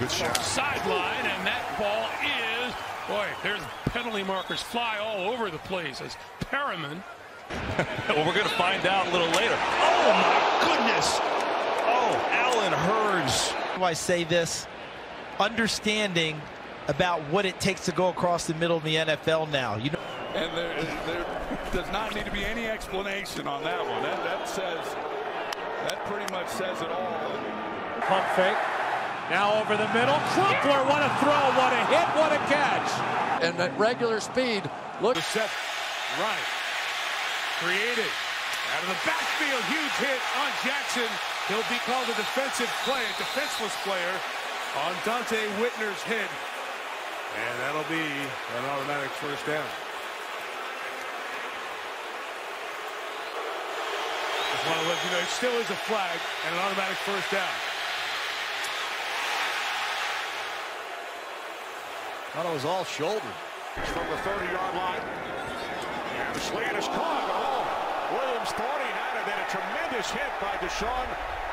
Good shot. Sideline, and that ball is, boy, there's penalty markers fly all over the place as Perriman. Well, we're going to find out a little later. Oh, my goodness. Oh, Alan Herds. I say this, understanding about what it takes to go across the middle in the NFL now. You know. And there does not need to be any explanation on that one. That pretty much says it all. Pump fake. Now over the middle. Truppler, what a throw, what a hit, what a catch. And at regular speed, look. The set right. Created. Out of the backfield, huge hit on Jackson. He'll be called a defenseless player on Dante Whitner's head. And that'll be an automatic first down. Just want to let you know, it still is a flag and an automatic first down. Thought it was all shoulder. From the 30-yard line. And the slant is caught. Oh, Williams thought he had it. Then a tremendous hit by Deshaun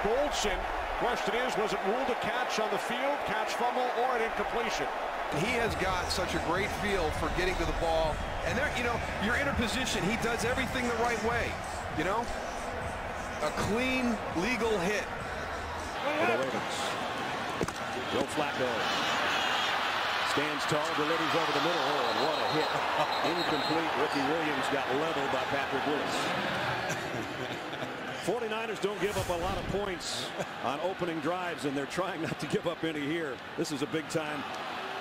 Boldson. Question is, was it ruled a catch on the field, catch fumble, or an incompletion? He has got such a great feel for getting to the ball. And there, you know, you're in a position. He does everything the right way. You know, a clean, legal hit. Joe Flacco. Stands tall, delivers over the middle. Oh, and what a hit. Incomplete. Ricky Williams got leveled by Patrick Willis. 49ers don't give up a lot of points on opening drives, and they're trying not to give up any here. This is a big-time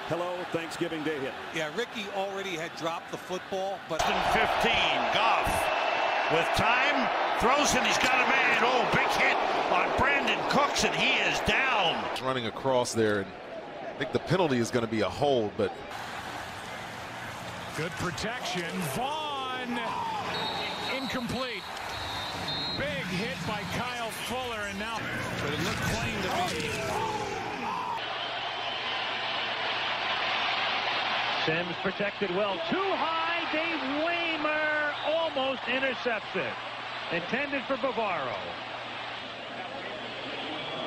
hello Thanksgiving Day hit. Yeah, Ricky already had dropped the football, but... 15, Goff with time, throws it, he's got a man. Oh, big hit on Brandon Cooks, and he is down. He's running across there, and I think the penalty is going to be a hold, but good protection. Vaughn, incomplete. Big hit by Kyle Fuller, and now, but it looked plain to me. Sims protected well, too high. Dave Waymer almost intercepts it. Intended for Bavaro.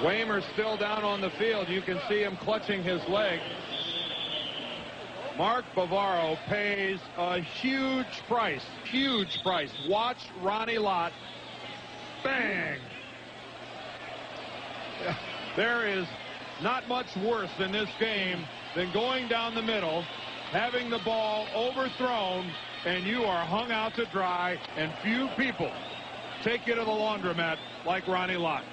Waymer's still down on the field. You can see him clutching his leg. Mark Bavaro pays a huge price. Huge price. Watch Ronnie Lott. Bang! There is not much worse in this game than going down the middle, having the ball overthrown, and you are hung out to dry, and few people take you to the laundromat like Ronnie Lott.